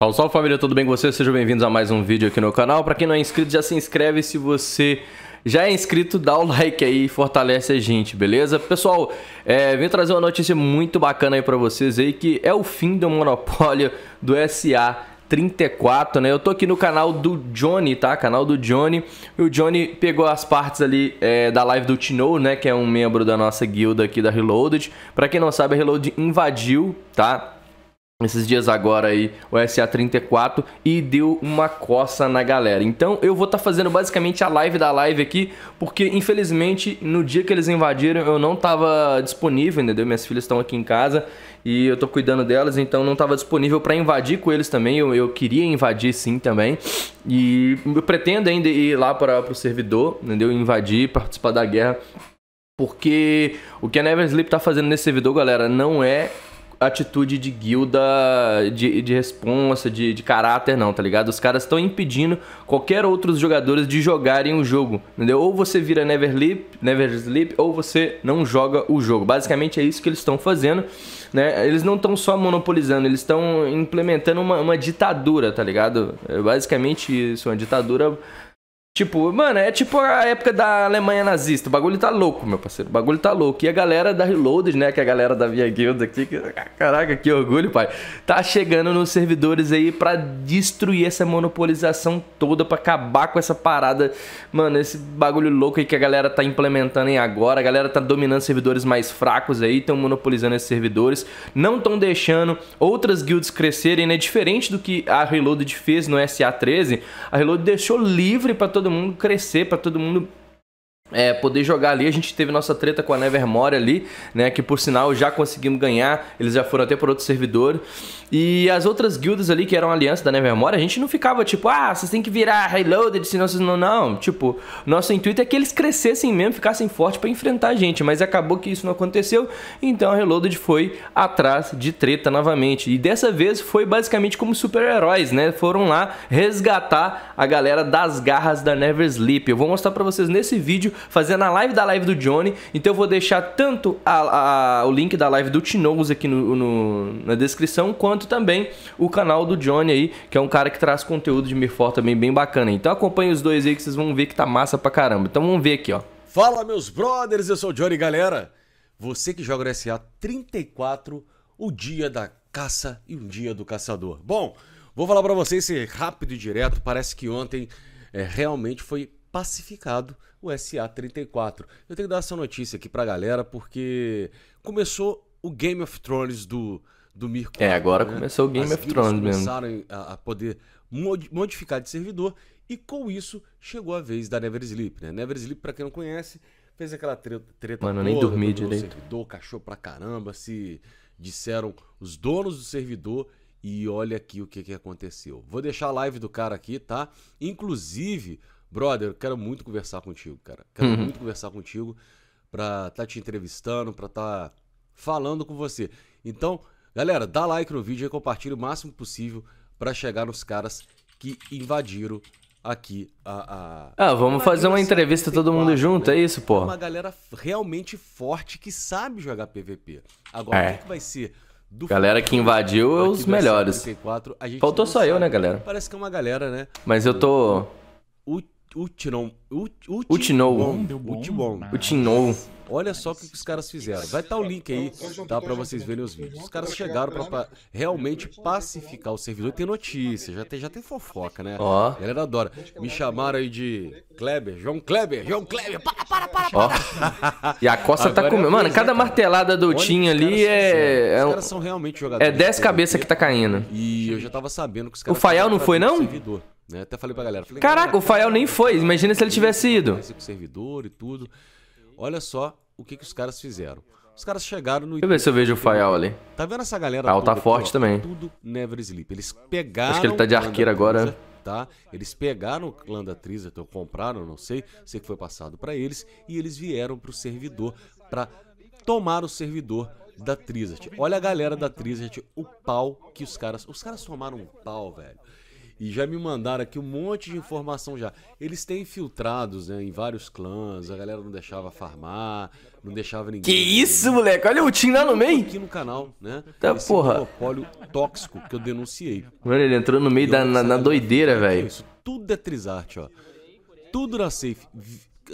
Salve, salve família, tudo bem com vocês? Sejam bem-vindos a mais um vídeo aqui no canal. Pra quem não é inscrito, já se inscreve. Se você já é inscrito, dá o like aí e fortalece a gente, beleza? Pessoal, vim trazer uma notícia muito bacana aí pra vocês aí, que é o fim do monopólio do SA-34, né? Eu tô aqui no canal do Johnny, tá? Canal do Johnny. E o Johnny pegou as partes ali da live do Tino, né? Que é um membro da nossa guilda aqui da Reloaded. Pra quem não sabe, a Reloaded invadiu, tá? Esses dias agora aí, o SA-34, e deu uma coça na galera. Então eu vou estar fazendo basicamente a live da live aqui, porque infelizmente no dia que eles invadiram eu não tava disponível, entendeu? Minhas filhas estão aqui em casa e eu tô cuidando delas, então não tava disponível para invadir com eles também. Eu queria invadir sim também, e eu pretendo ainda ir lá para o servidor, entendeu? Invadir, participar da guerra, porque o que a Never Sleep tá fazendo nesse servidor, galera, não é atitude de guilda, de responsa, de caráter não, tá ligado? Os caras estão impedindo qualquer outros jogadores de jogarem o jogo, entendeu? Ou você vira Never Sleep, ou você não joga o jogo. Basicamente é isso que eles estão fazendo, né? Eles não estão só monopolizando, eles estão implementando uma ditadura, tá ligado? É basicamente isso, uma ditadura. Tipo, mano, é tipo a época da Alemanha nazista. O bagulho tá louco, meu parceiro. O bagulho tá louco. E a galera da Reloaded, né? Que é a galera da minha guilda aqui. Que, caraca, que orgulho, pai. Tá chegando nos servidores aí pra destruir essa monopolização toda. Pra acabar com essa parada. Mano, esse bagulho louco aí que a galera tá implementando aí agora. A galera tá dominando servidores mais fracos aí. Tão monopolizando esses servidores. Não tão deixando outras guildas crescerem, né? Diferente do que a Reloaded fez no SA13. A Reloaded deixou livre pra todo mundo crescer, para todo mundo poder jogar ali. A gente teve nossa treta com a Nevermore ali, né, que por sinal já conseguimos ganhar, eles já foram até por outro servidor, e as outras guildas ali que eram aliança da Nevermore, a gente não ficava tipo, ah, vocês tem que virar Reloaded, senão vocês não, tipo, nosso intuito é que eles crescessem mesmo, ficassem fortes para enfrentar a gente, mas acabou que isso não aconteceu, então a Reloaded foi atrás de treta novamente, e dessa vez foi basicamente como super-heróis, né, foram lá resgatar a galera das garras da Never Sleep. Eu vou mostrar para vocês nesse vídeo, fazendo a live da live do Johnny. Então eu vou deixar tanto o link da live do Tinoz aqui na descrição, quanto também o canal do Johnny aí, que é um cara que traz conteúdo de MIR4 também bem bacana. Então acompanha os dois aí que vocês vão ver que tá massa pra caramba. Então vamos ver aqui, ó. Fala meus brothers, eu sou o Johnny, galera. Você que joga no SA-34, o dia da caça e o dia do caçador. Bom, vou falar pra vocês, ser rápido e direto, parece que ontem realmente foi pacificado o SA-34. Eu tenho que dar essa notícia aqui pra galera, porque começou o Game of Thrones do MIR4. Agora, né? Começou o Game of Thrones mesmo. Começaram a poder modificar de servidor, e com isso chegou a vez da Never Sleep, né? Never Sleep, pra quem não conhece, fez aquela treta mano, nem dormi direito. Servidor, cachorro pra caramba, se disseram os donos do servidor, e olha aqui o que aconteceu. Vou deixar a live do cara aqui, tá? Inclusive, brother, eu quero muito conversar contigo, cara. Quero muito conversar contigo pra tá te entrevistando, pra tá falando com você. Então, galera, dá like no vídeo e compartilha o máximo possível pra chegar nos caras que invadiram aqui vamos fazer uma entrevista todo mundo junto, né? É isso, porra. Uma galera realmente forte que sabe jogar PVP. Agora, o que vai ser do galera que invadiu é os melhores. 64, faltou só eu, né, galera? Parece que é uma galera, né? Mas eu tô... O Tino. Olha só o que os caras fizeram. Vai estar o link aí, tá? Pra vocês verem os vídeos. Os caras chegaram pra realmente pacificar o servidor. Tem notícia, já tem fofoca, né? Ó. A galera adora. Me chamaram aí de Kleber, João Kleber. Para. E a costa tá comendo. Mano, cada martelada do Tim ali é... Os caras são realmente jogadores. É 10 cabeças que tá caindo. E eu já tava sabendo que os caras... O Faial não foi, não? Né? Até falei pra galera. Falei, caraca, o Faial nem foi. Imagina se ele tivesse ido. Com servidor e tudo. Olha só o que os caras fizeram. Os caras chegaram no... Deixa eu ver se eu vejo o Faial ali. Tá vendo essa galera? Faial tá forte também. Tudo Never Sleep. Eles pegaram... Acho que ele tá de arqueiro agora. Tá? Eles pegaram o clã da TrisArte, ou compraram, não sei. Sei que foi passado pra eles. E eles vieram pro servidor pra tomar o servidor da TrisArte. Olha a galera da TrisArte, o pau que os caras... Os caras tomaram um pau, velho. E já me mandaram aqui um monte de informação já. Eles têm infiltrados, né, em vários clãs. A galera não deixava farmar, não deixava ninguém... Que isso, moleque? Olha o Tim lá no meio. Aqui no canal, né? Tá, esse monopólio tóxico que eu denunciei. Mano, ele entrou no meio na doideira, velho. Isso, tudo é TrisArte, ó. Tudo na safe.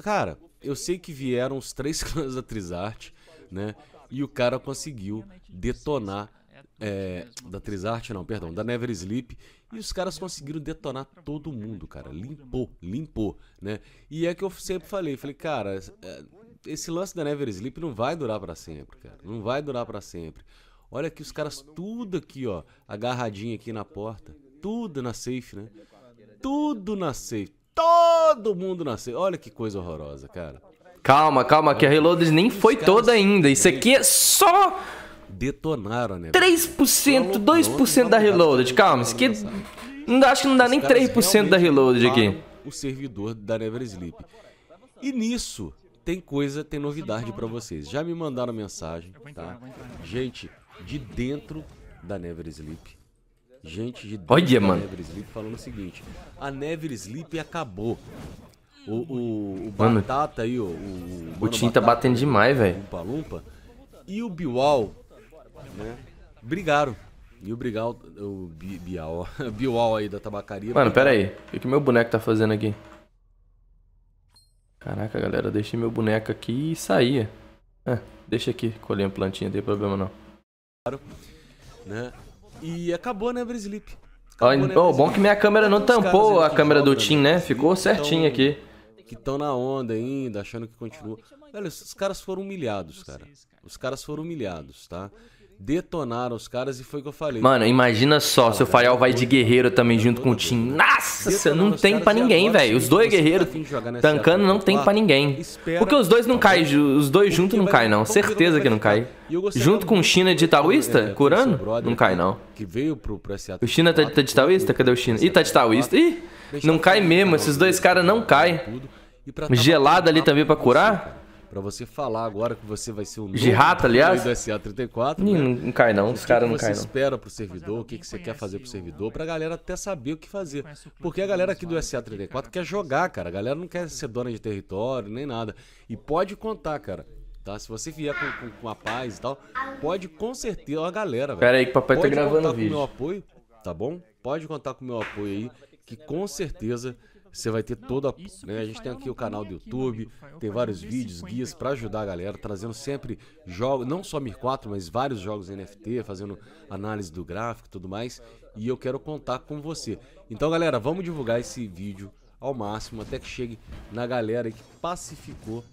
Cara, eu sei que vieram os 3 clãs da TrisArte, né? E o cara conseguiu detonar... da TrisArte, não, perdão, da Never Sleep. E os caras conseguiram detonar todo mundo, cara. Limpou, né? E é que eu sempre falei, cara, esse lance da Never Sleep não vai durar pra sempre, cara. Não vai durar pra sempre. Olha aqui os caras tudo aqui, ó, agarradinho aqui na porta. Tudo na safe, né? Tudo na safe. Todo mundo na safe. Olha que coisa horrorosa, cara. Calma, que a Reloaded nem foi toda ainda. Isso aqui é só... Detonaram, né? 3%, 2% da Reloaded. Calma, isso aqui acho que não dá nem 3% da Reloaded aqui. O servidor da Never Sleep. E nisso tem coisa, tem novidade pra vocês. Já me mandaram mensagem, tá? Gente de dentro da Never Sleep. Gente de dentro da Never Sleep falando o seguinte: a Never Sleep acabou. O Batata aí, o Tim tá batendo demais, velho. E o Biwall, né? Brigaram. E o Biwall aí da tabacaria. Mano, pera aí. O que meu boneco tá fazendo aqui? Caraca, galera, eu deixei meu boneco aqui e saía. Deixa aqui, colher uma plantinha, não tem problema não. Né? E acabou, né, Never Sleep? Bom que minha câmera não tampou a câmera do Tim, né? Ficou certinho aqui. Que estão na onda ainda, achando que continua. Olha, os caras foram humilhados, cara. Os caras foram humilhados, tá? Detonaram os caras e foi o que eu falei. Mano, imagina só se o Faial vai de guerreiro também junto com o Tim. Nossa, não tem pra ninguém, velho. Os dois guerreiros tancando não tem pra ninguém. Porque os dois não caem, os dois juntos não caem, não. Certeza que não cai. Junto com o China de taoísta, curando, não cai, não. O China tá de taoísta? Cadê o China? Ih, tá de taoísta. Ih, não cai mesmo. Esses dois caras não caem. Gelado ali também pra curar. Pra você falar agora que você vai ser o novo Jihata, aliás, do SA-34, né? Não cai não, os caras não caem não. O que você espera pro servidor, o que você quer fazer pro servidor, pra galera até saber o que fazer. Porque a galera aqui do SA-34 quer jogar, cara. A galera não quer ser dona de território, nem nada. E pode contar, cara, tá? Se você vier com a paz e tal, pode com certeza, a galera, velho. Pera aí que o papai tá gravando o vídeo. Pode contar com o meu apoio, tá bom? Pode contar com o meu apoio aí, que com certeza... Você vai ter toda, né? A gente tem aqui o canal do YouTube, tem vários vídeos, guias pra ajudar a galera, trazendo sempre jogos, não só MIR4, mas vários jogos NFT, fazendo análise do gráfico e tudo mais. E eu quero contar com você. Então, galera, vamos divulgar esse vídeo ao máximo, até que chegue na galera que pacificou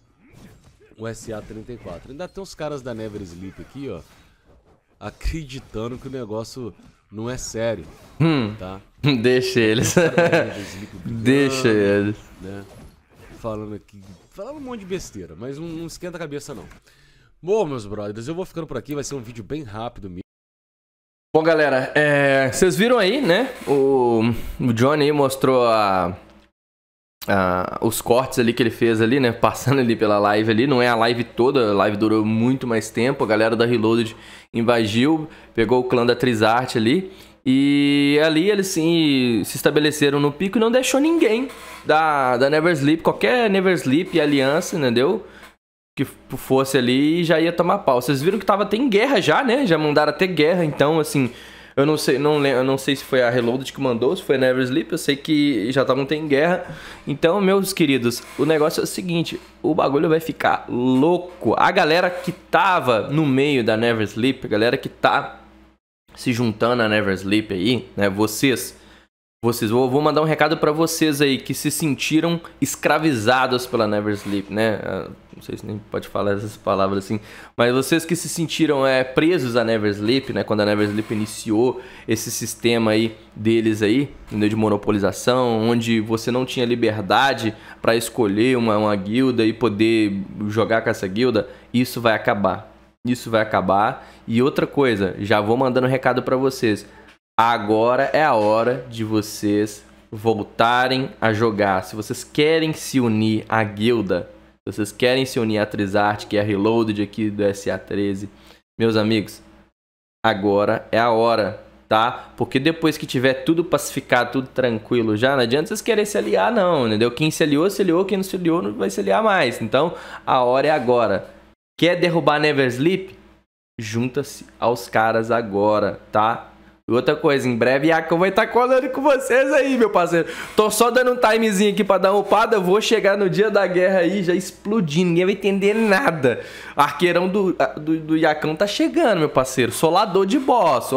o SA-34. Ainda tem uns caras da Never Sleep aqui, ó, acreditando que o negócio... Não é sério, tá? Deixa eles. Deixa eles. Né? Falando aqui... Falando um monte de besteira, mas não esquenta a cabeça, não. Bom, meus brothers, eu vou ficando por aqui. Vai ser um vídeo bem rápido mesmo. Bom, galera, vocês viram aí, né? O Johnny aí mostrou os cortes ali que ele fez ali, né? Passando ali pela live ali. Não é a live toda. A live durou muito mais tempo. A galera da Reloaded... invadiu, pegou o clã da TrisArte ali, e ali eles se estabeleceram no pico e não deixou ninguém da Never Sleep, qualquer Never Sleep e aliança, entendeu? Que fosse ali já ia tomar pau. Vocês viram que tava até em guerra já, né? Já mandaram até guerra, então assim, eu não sei, eu não sei se foi a Reloaded que mandou, se foi a Never Sleep, eu sei que já estavam até em guerra. Então, meus queridos, o negócio é o seguinte, o bagulho vai ficar louco. A galera que tava no meio da Never Sleep, a galera que tá se juntando à Never Sleep aí, né, vocês vou mandar um recado pra vocês aí que se sentiram escravizados pela Never Sleep, né? Não sei se nem pode falar essas palavras assim, mas vocês que se sentiram presos à Never Sleep, né? Quando a Never Sleep iniciou esse sistema aí deles aí, de monopolização, onde você não tinha liberdade para escolher uma guilda e poder jogar com essa guilda, isso vai acabar. Isso vai acabar. E outra coisa, já vou mandando um recado para vocês. Agora é a hora de vocês voltarem a jogar. Se vocês querem se unir à guilda, se vocês querem se unir à TrisArte, que é a Reloaded aqui do SA13, meus amigos, agora é a hora. tá? Porque depois que tiver tudo pacificado, tudo tranquilo já, não adianta vocês quererem se aliar não, entendeu? Quem se aliou, quem não se aliou não vai se aliar mais. Então, a hora é agora. Quer derrubar Never Sleep? Junta-se aos caras agora, tá? Outra coisa, em breve Yakão vai estar colando com vocês aí, meu parceiro. Tô só dando um timezinho aqui pra dar uma upada. Eu vou chegar no dia da guerra aí, já explodindo. Ninguém vai entender nada. Arqueirão do Yakão tá chegando, meu parceiro. Solador de boss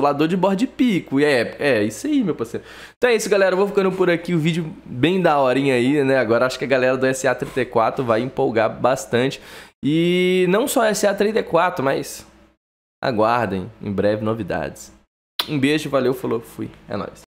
de pico. É isso aí, meu parceiro. Então é isso, galera. Eu vou ficando por aqui. O vídeo bem da horinha aí, né? Agora acho que a galera do SA-34 vai empolgar bastante. E não só SA-34, mas aguardem em breve novidades. Um beijo, valeu, falou, fui. É nóis.